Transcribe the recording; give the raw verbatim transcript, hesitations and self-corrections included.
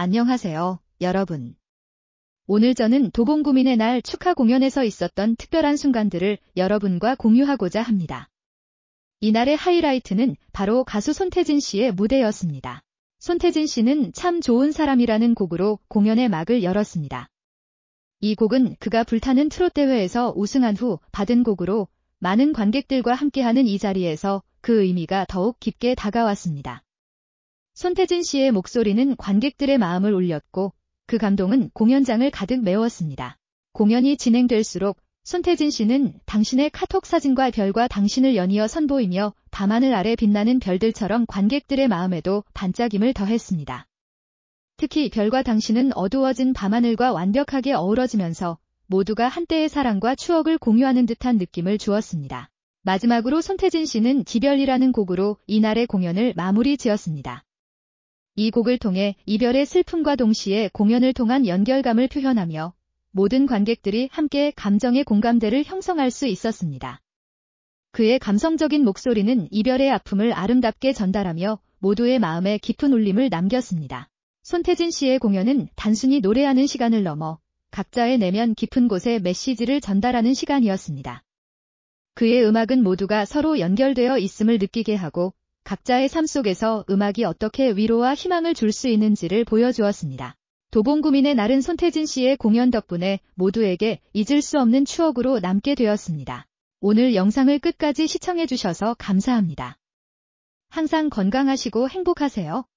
안녕하세요, 여러분. 오늘 저는 도봉구민의 날 축하 공연에서 있었던 특별한 순간들을 여러분과 공유하고자 합니다. 이날의 하이라이트는 바로 가수 손태진 씨의 무대였습니다. 손태진 씨는 참 좋은 사람이라는 곡으로 공연의 막을 열었습니다. 이 곡은 그가 불타는 트롯 대회에서 우승한 후 받은 곡으로 많은 관객들과 함께하는 이 자리에서 그 의미가 더욱 깊게 다가왔습니다. 손태진 씨의 목소리는 관객들의 마음을 울렸고 그 감동은 공연장을 가득 메웠습니다. 공연이 진행될수록 손태진 씨는 당신의 카톡 사진과 별과 당신을 연이어 선보이며 밤하늘 아래 빛나는 별들처럼 관객들의 마음에도 반짝임을 더했습니다. 특히 별과 당신은 어두워진 밤하늘과 완벽하게 어우러지면서 모두가 한때의 사랑과 추억을 공유하는 듯한 느낌을 주었습니다. 마지막으로 손태진 씨는 기별이라는 곡으로 이날의 공연을 마무리 지었습니다. 이 곡을 통해 이별의 슬픔과 동시에 공연을 통한 연결감을 표현하며 모든 관객들이 함께 감정의 공감대를 형성할 수 있었습니다. 그의 감성적인 목소리는 이별의 아픔을 아름답게 전달하며 모두의 마음에 깊은 울림을 남겼습니다. 손태진 씨의 공연은 단순히 노래하는 시간을 넘어 각자의 내면 깊은 곳에 메시지를 전달하는 시간이었습니다. 그의 음악은 모두가 서로 연결되어 있음을 느끼게 하고 각자의 삶 속에서 음악이 어떻게 위로와 희망을 줄 수 있는지를 보여주었습니다. 도봉구민의 날은 손태진 씨의 공연 덕분에 모두에게 잊을 수 없는 추억으로 남게 되었습니다. 오늘 영상을 끝까지 시청해주셔서 감사합니다. 항상 건강하시고 행복하세요.